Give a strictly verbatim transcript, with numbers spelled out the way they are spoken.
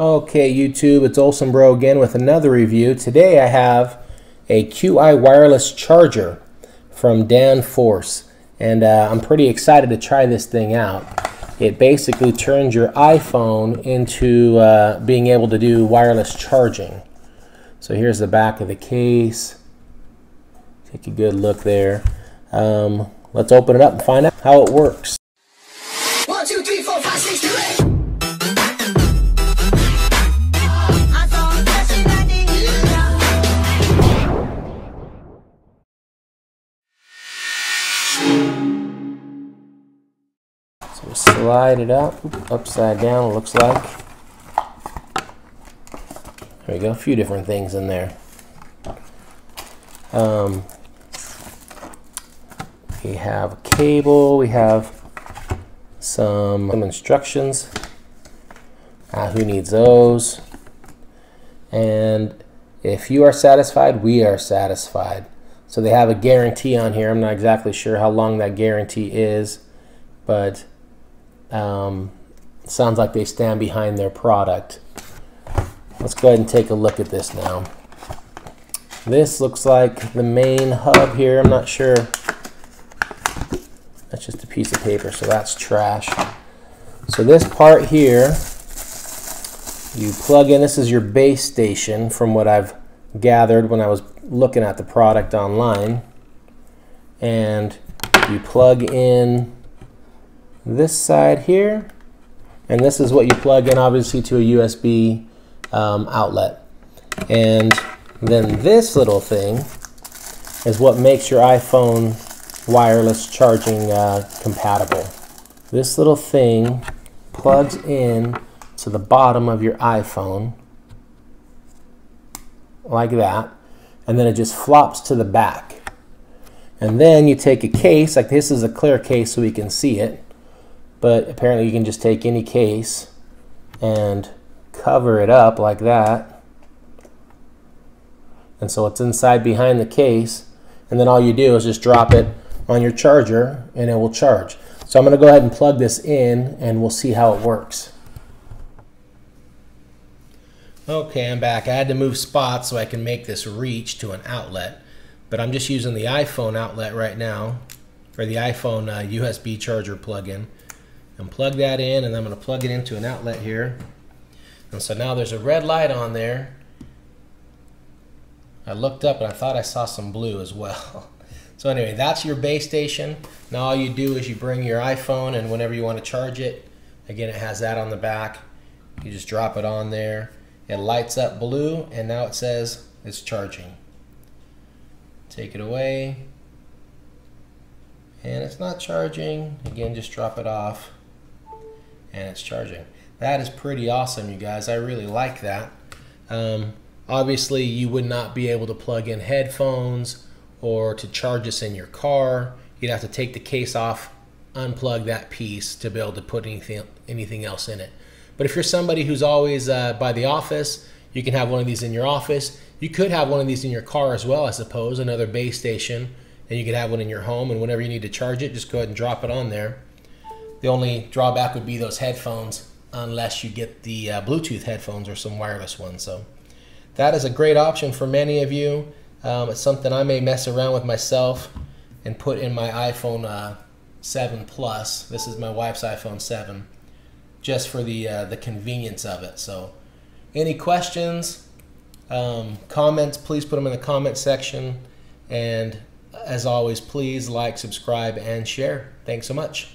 Okay, YouTube, it's Olsen Bro again with another review. Today I have a Q I wireless charger from Dan Force, and uh, I'm pretty excited to try this thing out. It basically turns your iPhone into uh, being able to do wireless charging. So here's the back of the case. Take a good look there. Um, let's open it up and find out how it works. One, two, three, four, five, six, two, eight. So we slide it up, Oop, upside down, it looks like. There we go, a few different things in there. Um, we have a cable, we have some instructions. Uh, who needs those? And if you are satisfied, we are satisfied. So they have a guarantee on here. I'm not exactly sure how long that guarantee is, but um, sounds like they stand behind their product. Let's go ahead and take a look at this now. This looks like the main hub here. I'm not sure. That's just a piece of paper, so that's trash. So this part here, you plug in. This is your base station from what I've gathered when I was looking at the product online, and you plug in this side here, and this is what you plug in, obviously, to a U S B um, outlet. And then this little thing is what makes your iPhone wireless charging uh, compatible. This little thing plugs in to the bottom of your iPhone like that, and then it just flops to the back. And then you take a case, like this is a clear case so we can see it, but apparently you can just take any case and cover it up like that. And so it's inside behind the case, and then all you do is just drop it on your charger and it will charge. So I'm going to go ahead and plug this in and we'll see how it works. Okay, I'm back. I had to move spots so I can make this reach to an outlet, but I'm just using the iPhone outlet right now, or the iPhone uh, U S B charger plug-in, and plug that in, and I'm going to plug it into an outlet here. And so now there's a red light on there. I looked up and I thought I saw some blue as well. So anyway, that's your base station. Now all you do is you bring your iPhone, and whenever you want to charge it, again, it has that on the back. You just drop it on there. It lights up blue, and now it says it's charging. Take it away, and it's not charging. Again, just drop it off, and it's charging. That is pretty awesome, you guys. I really like that. Um, obviously, you would not be able to plug in headphones or to charge this in your car. You'd have to take the case off, unplug that piece to be able to put anything, anything else in it. But if you're somebody who's always uh, by the office, you can have one of these in your office. You could have one of these in your car as well, I suppose, another base station, and you could have one in your home, and whenever you need to charge it, just go ahead and drop it on there. The only drawback would be those headphones, unless you get the uh, Bluetooth headphones or some wireless ones. So that is a great option for many of you. Um, it's something I may mess around with myself and put in my iPhone uh, seven Plus. This is my wife's iPhone seven. Just for the uh, the convenience of it. So any questions, um, comments, please put them in the comment section. And as always, please like, subscribe, and share. Thanks so much.